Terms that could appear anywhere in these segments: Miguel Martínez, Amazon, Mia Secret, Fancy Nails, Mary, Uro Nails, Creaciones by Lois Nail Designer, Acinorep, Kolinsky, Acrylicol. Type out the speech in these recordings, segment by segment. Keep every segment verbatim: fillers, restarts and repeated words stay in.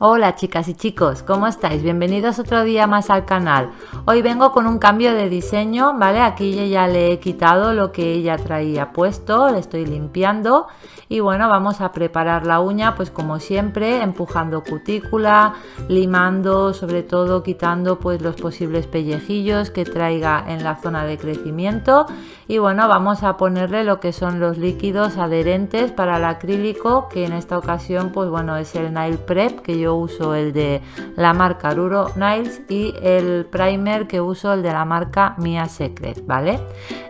Hola chicas y chicos, ¿cómo estáis? Bienvenidos otro día más al canal. Hoy vengo con un cambio de diseño, ¿vale? Aquí ya le he quitado lo que ella traía puesto, le estoy limpiando y bueno, vamos a preparar la uña pues como siempre, empujando cutícula, limando, sobre todo quitando pues los posibles pellejillos que traiga en la zona de crecimiento y bueno, vamos a ponerle lo que son los líquidos adherentes para el acrílico, que en esta ocasión pues bueno, es el Nail Prep que yo uso, el de la marca Uro Nails, y el primer que uso el de la marca Mia Secret, ¿vale?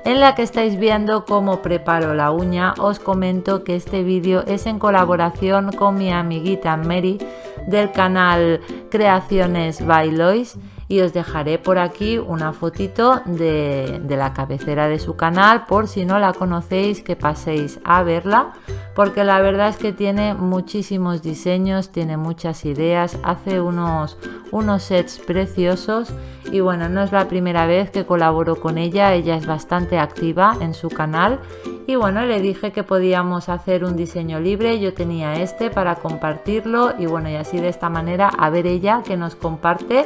En la que estáis viendo cómo preparo la uña, os comento que este vídeo es en colaboración con mi amiguita Mary del canal Creaciones by Lois, y os dejaré por aquí una fotito de, de la cabecera de su canal por si no la conocéis, que paséis a verla, porque la verdad es que tiene muchísimos diseños, tiene muchas ideas, hace unos, unos sets preciosos y bueno, no es la primera vez que colaboro con ella, ella es bastante activa en su canal y bueno, le dije que podíamos hacer un diseño libre, yo tenía este para compartirlo y bueno, y así de esta manera a ver ella que nos comparte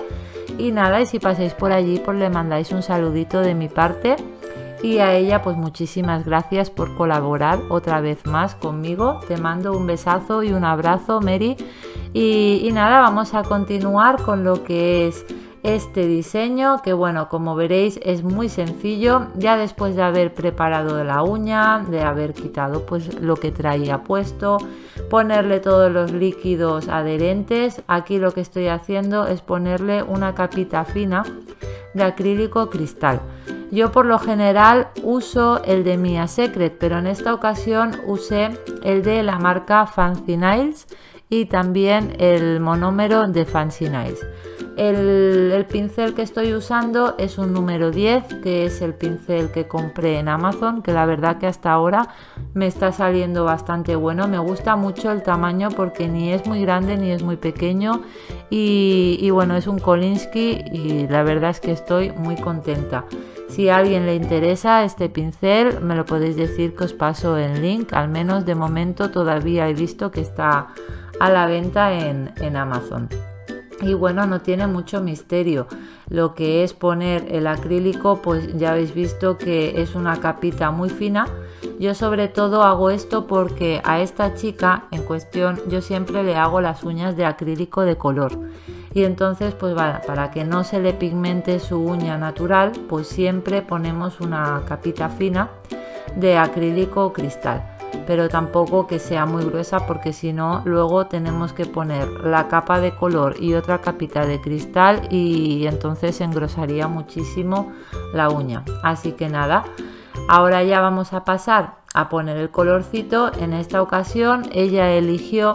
y nada, y si pasáis por allí pues le mandáis un saludito de mi parte. Y a ella pues muchísimas gracias por colaborar otra vez más conmigo. Te mando un besazo y un abrazo, Mary. Y, y nada, vamos a continuar con lo que es este diseño, que bueno, como veréis es muy sencillo. Ya después de haber preparado la uña, de haber quitado pues lo que traía puesto, ponerle todos los líquidos adherentes, aquí lo que estoy haciendo es ponerle una capita fina de acrílico cristal. Yo por lo general uso el de Mia Secret, pero en esta ocasión usé el de la marca Fancy Nails y también el monómero de Fancy Nails. El, el pincel que estoy usando es un número diez, que es el pincel que compré en Amazon, que la verdad que hasta ahora me está saliendo bastante bueno. Me gusta mucho el tamaño porque ni es muy grande ni es muy pequeño y, y bueno, es un Kolinsky y la verdad es que estoy muy contenta. Si a alguien le interesa este pincel, me lo podéis decir que os paso el link, al menos de momento todavía he visto que está a la venta en, en Amazon. Y bueno, no tiene mucho misterio lo que es poner el acrílico, pues ya habéis visto que es una capita muy fina. Yo sobre todo hago esto porque a esta chica en cuestión yo siempre le hago las uñas de acrílico de color. Y entonces pues para, para que no se le pigmente su uña natural, pues siempre ponemos una capita fina de acrílico cristal. Pero tampoco que sea muy gruesa porque si no luego tenemos que poner la capa de color y otra capita de cristal y entonces engrosaría muchísimo la uña. Así que nada, ahora ya vamos a pasar a poner el colorcito. En esta ocasión ella eligió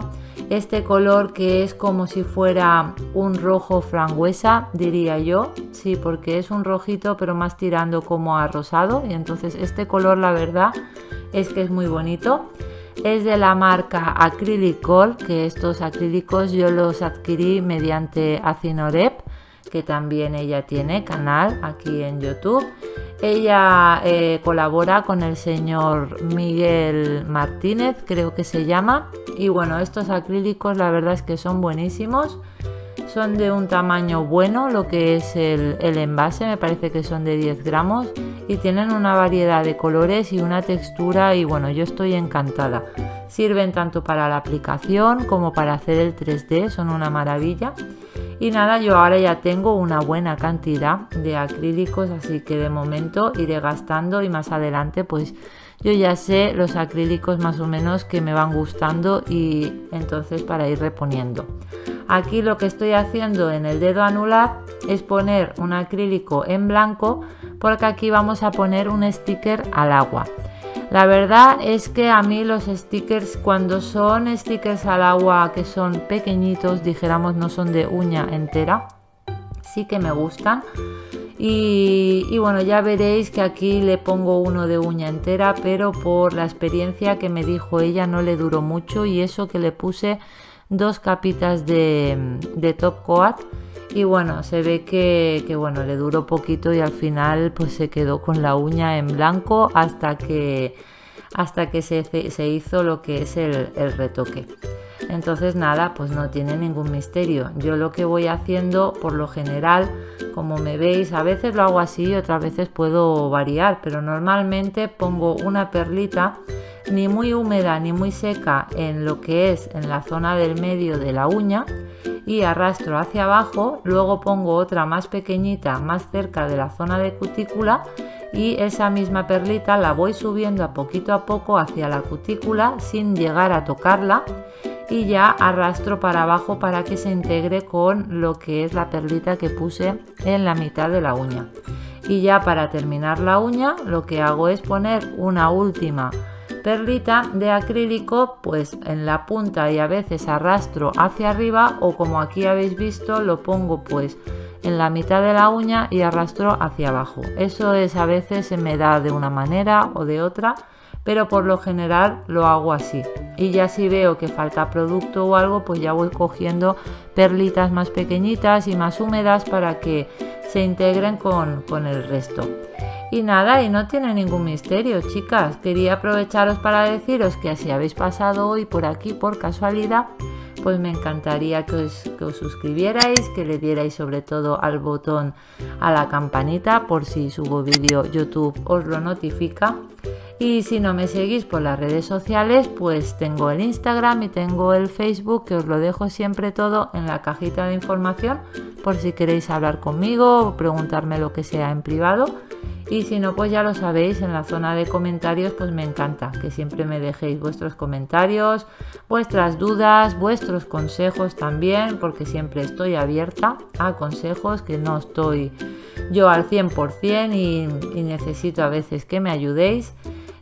este color que es como si fuera un rojo frangüesa, diría yo, sí, porque es un rojito pero más tirando como a rosado y entonces este color la verdad es que es muy bonito. Es de la marca Acrylicol, que estos acrílicos yo los adquirí mediante Acinorep, que también ella tiene canal aquí en YouTube. Ella eh, colabora con el señor Miguel Martínez, creo que se llama. Y bueno, estos acrílicos la verdad es que son buenísimos. Son de un tamaño bueno, lo que es el, el envase, me parece que son de diez gramos. Y tienen una variedad de colores y una textura y bueno, yo estoy encantada. Sirven tanto para la aplicación como para hacer el tres D, son una maravilla. Y nada, yo ahora ya tengo una buena cantidad de acrílicos, así que de momento iré gastando y más adelante pues yo ya sé los acrílicos más o menos que me van gustando y entonces para ir reponiendo. Aquí lo que estoy haciendo en el dedo anular es poner un acrílico en blanco porque aquí vamos a poner un sticker al agua. La verdad es que a mí los stickers, cuando son stickers al agua que son pequeñitos, dijéramos no son de uña entera, sí que me gustan. Y, y bueno, ya veréis que aquí le pongo uno de uña entera, pero por la experiencia que me dijo ella no le duró mucho y eso que le puse dos capitas de, de top coat. Y bueno, se ve que, que bueno, le duró poquito y al final pues se quedó con la uña en blanco hasta que, hasta que se, se hizo lo que es el, el retoque. Entonces nada, pues no tiene ningún misterio. Yo lo que voy haciendo por lo general, como me veis, a veces lo hago así, otras veces puedo variar, pero normalmente pongo una perlita ni muy húmeda ni muy seca en lo que es en la zona del medio de la uña y arrastro hacia abajo, luego pongo otra más pequeñita más cerca de la zona de cutícula y esa misma perlita la voy subiendo a poquito a poco hacia la cutícula sin llegar a tocarla y ya arrastro para abajo para que se integre con lo que es la perlita que puse en la mitad de la uña. Y ya para terminar la uña lo que hago es poner una última perlita de acrílico pues en la punta y a veces arrastro hacia arriba o como aquí habéis visto lo pongo pues en la mitad de la uña y arrastro hacia abajo. Eso es, a veces se me da de una manera o de otra, pero por lo general lo hago así. Y ya si veo que falta producto o algo, pues ya voy cogiendo perlitas más pequeñitas y más húmedas para que se integren con, con el resto. Y nada, y no tiene ningún misterio, chicas. Quería aprovecharos para deciros que si habéis pasado hoy por aquí por casualidad, pues me encantaría que os, que os suscribierais, que le dierais sobre todo al botón, a la campanita, por si subo vídeo YouTube os lo notifica. Y si no me seguís por las redes sociales, pues tengo el Instagram y tengo el Facebook, que os lo dejo siempre todo en la cajita de información, por si queréis hablar conmigo o preguntarme lo que sea en privado. Y si no, pues ya lo sabéis, en la zona de comentarios pues me encanta que siempre me dejéis vuestros comentarios, vuestras dudas, vuestros consejos también, porque siempre estoy abierta a consejos, que no estoy yo al cien por cien y, y necesito a veces que me ayudéis.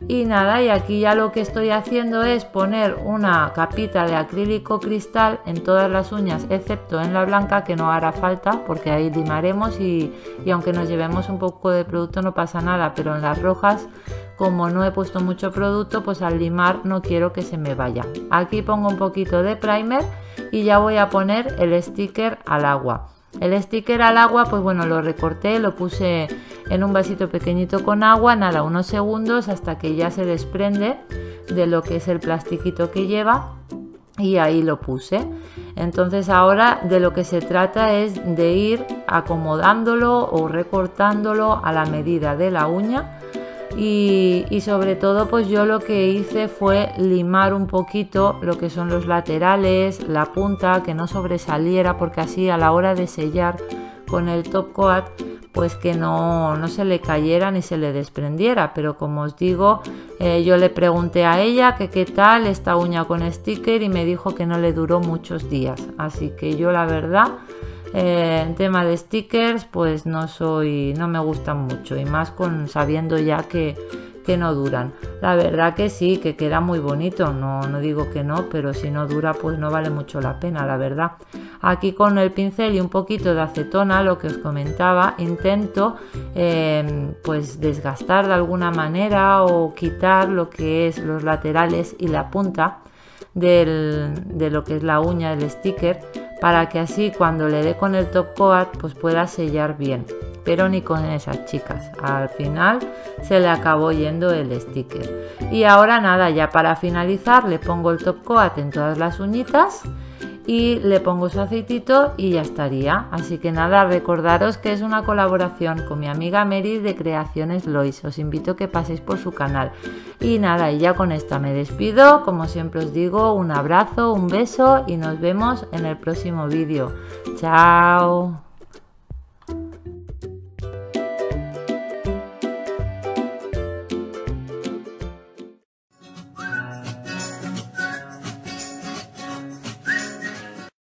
Y nada, y aquí ya lo que estoy haciendo es poner una capita de acrílico cristal en todas las uñas, excepto en la blanca, que no hará falta porque ahí limaremos y, y aunque nos llevemos un poco de producto no pasa nada, pero en las rojas, como no he puesto mucho producto, pues al limar no quiero que se me vaya. Aquí pongo un poquito de primer y ya voy a poner el sticker al agua. El sticker al agua, pues bueno, lo recorté, lo puse en un vasito pequeñito con agua, nada, unos segundos hasta que ya se desprende de lo que es el plastiquito que lleva y ahí lo puse. Entonces ahora de lo que se trata es de ir acomodándolo o recortándolo a la medida de la uña. Y, y sobre todo pues yo lo que hice fue limar un poquito lo que son los laterales, la punta, que no sobresaliera, porque así a la hora de sellar con el top coat pues que no, no se le cayera ni se le desprendiera. Pero como os digo, eh, yo le pregunté a ella que qué tal esta uña con sticker y me dijo que no le duró muchos días, así que yo la verdad Eh, en tema de stickers pues no soy, no me gustan mucho, y más con sabiendo ya que, que no duran. La verdad que sí, que queda muy bonito, no, no digo que no, pero si no dura pues no vale mucho la pena, la verdad. Aquí con el pincel y un poquito de acetona, lo que os comentaba, intento eh, pues desgastar de alguna manera o quitar lo que es los laterales y la punta del, de lo que es la uña del sticker, para que así cuando le dé con el top coat pues pueda sellar bien. Pero ni con esas, chicas, al final se le acabó yendo el sticker. Y ahora nada, ya para finalizar le pongo el top coat en todas las uñitas y le pongo su aceitito y ya estaría. Así que nada, recordaros que es una colaboración con mi amiga Mary de Creaciones Lois. Os invito a que paséis por su canal. Y nada, y ya con esta me despido. Como siempre os digo, un abrazo, un beso y nos vemos en el próximo vídeo. Chao.